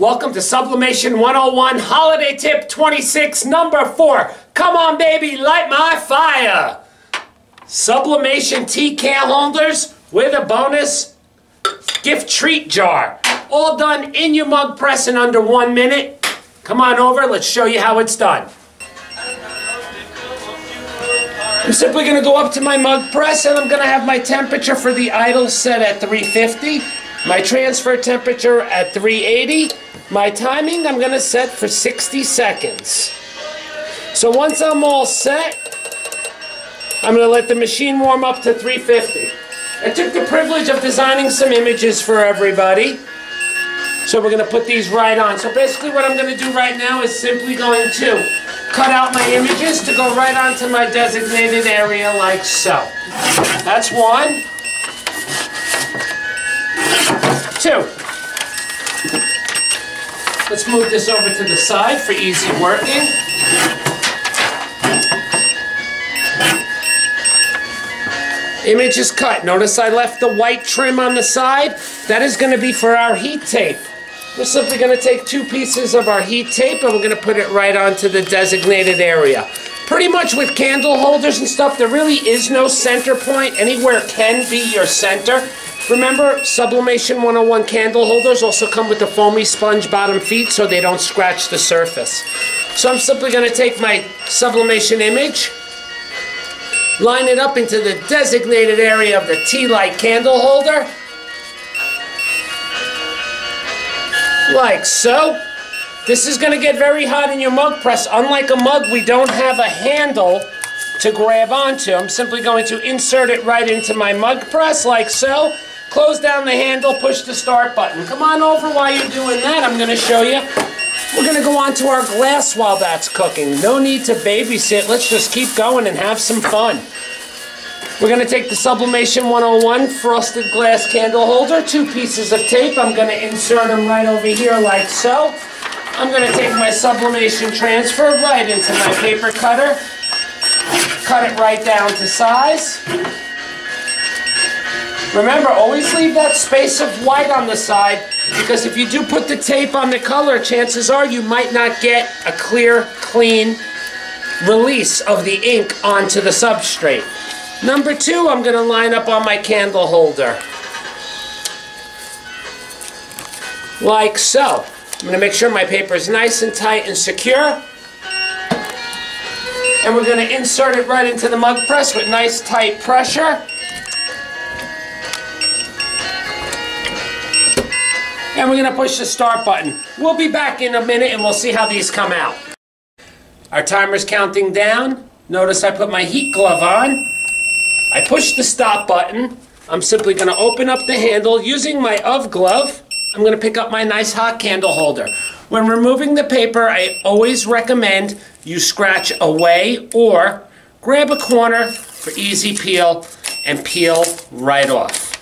Welcome to Sublimation 101 Holiday Tip 26, number 4. Come on, baby, light my fire. Sublimation tea can holders with a bonus gift treat jar. All done in your mug press in under 1 minute. Come on over, let's show you how it's done. I'm simply going to go up to my mug press and I'm going to have my temperature for the idle set at 350. My transfer temperature at 380. My timing I'm going to set for 60 seconds. So once I'm all set, I'm going to let the machine warm up to 350. I took the privilege of designing some images for everybody. So we're going to put these right on. So basically what I'm going to do right now is simply going to cut out my images to go right onto my designated area like so. That's one. Two. Let's move this over to the side for easy working. Image is cut. Notice I left the white trim on the side. That is going to be for our heat tape. We're simply going to take two pieces of our heat tape and we're going to put it right onto the designated area. Pretty much with candle holders and stuff, there really is no center point. Anywhere can be your center. Remember, Sublimation 101 candle holders also come with the foamy sponge bottom feet so they don't scratch the surface. So I'm simply going to take my sublimation image, line it up into the designated area of the tea light candle holder, like so. This is going to get very hot in your mug press. Unlike a mug, we don't have a handle to grab onto. I'm simply going to insert it right into my mug press, like so. Close down the handle, push the start button. Come on over while you're doing that. I'm going to show you. We're going to go on to our glass while that's cooking. No need to babysit. Let's just keep going and have some fun. We're going to take the Sublimation 101 frosted glass candle holder, two pieces of tape. I'm going to insert them right over here like so. I'm going to take my sublimation transfer right into my paper cutter. Cut it right down to size. Remember, always leave that space of white on the side, because if you do put the tape on the color, chances are you might not get a clear, clean release of the ink onto the substrate. Number two, I'm going to line up on my candle holder. Like so. I'm going to make sure my paper is nice and tight and secure. And we're going to insert it right into the mug press with nice tight pressure. And we're going to push the start button. We'll be back in a minute and we'll see how these come out. Our timer's counting down. Notice I put my heat glove on. I push the stop button. I'm simply going to open up the handle using my UV glove. I'm going to pick up my nice hot candle holder. When removing the paper, I always recommend you scratch away or grab a corner for easy peel and peel right off.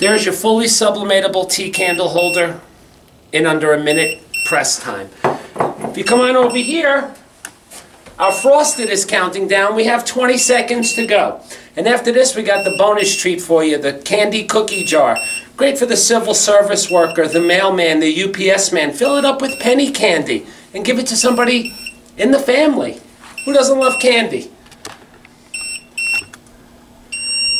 There's your fully sublimatable tea candle holder in under a minute press time. If you come on over here, our frosted is counting down. We have 20 seconds to go. And after this, we got the bonus treat for you, the candy cookie jar. Great for the civil service worker, the mailman, the UPS man. Fill it up with penny candy and give it to somebody in the family. Who doesn't love candy?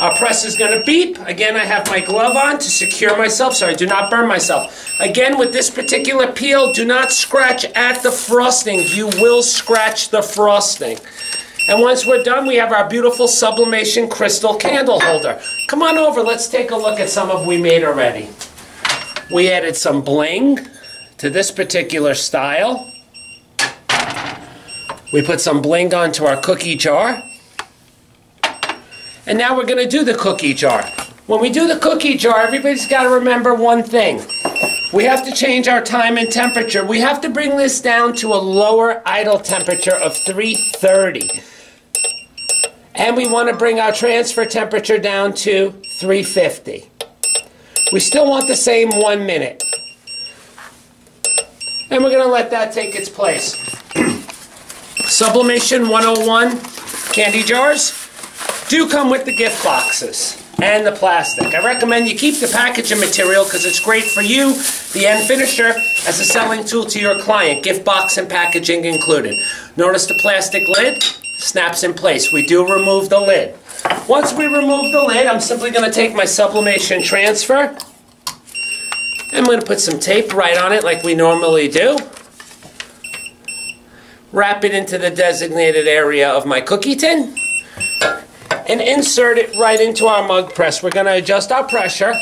Our press is going to beep. Again, I have my glove on to secure myself so I do not burn myself. Again, with this particular peel, do not scratch at the frosting. You will scratch the frosting. And once we're done, we have our beautiful sublimation crystal candle holder. Come on over. Let's take a look at some of we made already. We added some bling to this particular style. We put some bling onto our cookie jar. And now we're going to do the cookie jar. When we do the cookie jar, everybody's got to remember one thing. We have to change our time and temperature. We have to bring this down to a lower idle temperature of 330. And we want to bring our transfer temperature down to 350. We still want the same 1 minute. And we're going to let that take its place. Sublimation 101 candy jars do come with the gift boxes. and the plastic. I recommend you keep the packaging material because it's great for you, the end finisher, as a selling tool to your client, gift box and packaging included. Notice the plastic lid snaps in place. We do remove the lid. Once we remove the lid, I'm simply going to take my sublimation transfer. I'm going to put some tape right on it like we normally do. Wrap it into the designated area of my cookie tin and insert it right into our mug press. We're going to adjust our pressure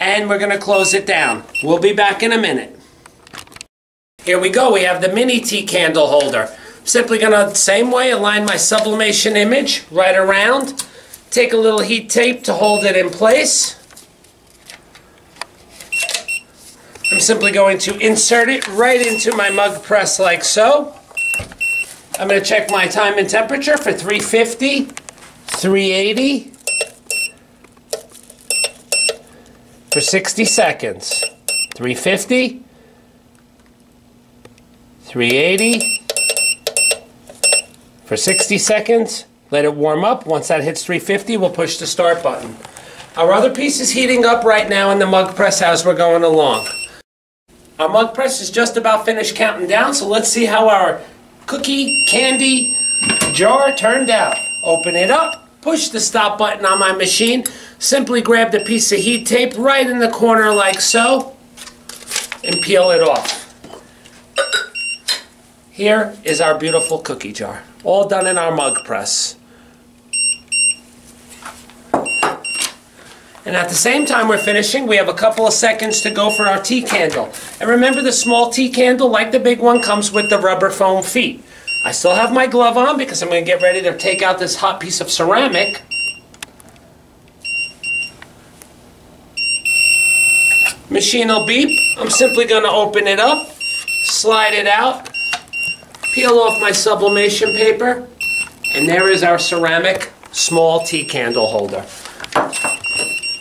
and we're going to close it down. We'll be back in a minute. Here we go. We have the mini tea candle holder. I'm simply going to, the same way, align my sublimation image right around. Take a little heat tape to hold it in place. I'm simply going to insert it right into my mug press like so. I'm going to check my time and temperature for 350, 380 for 60 seconds. 350, 380 for 60 seconds. Let it warm up. Once that hits 350, we'll push the start button. Our other piece is heating up right now in the mug press as we're going along. Our mug press is just about finished counting down, so let's see how our cookie candy jar turned out. Open it up, push the stop button on my machine, simply grab the piece of heat tape right in the corner like so, and peel it off. Here is our beautiful cookie jar, all done in our mug press. And at the same time we're finishing, we have a couple of seconds to go for our tea candle. And remember, the small tea candle, like the big one, comes with the rubber foam feet. I still have my glove on because I'm going to get ready to take out this hot piece of ceramic. Machine will beep. I'm simply going to open it up, slide it out, peel off my sublimation paper, and there is our ceramic small tea candle holder.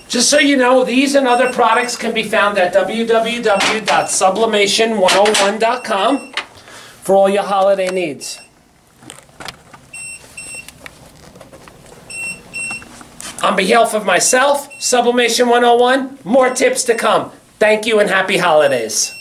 Just so you know, these and other products can be found at www.sublimation101.com for all your holiday needs. On behalf of myself, Sublimation 101, more tips to come. Thank you and happy holidays.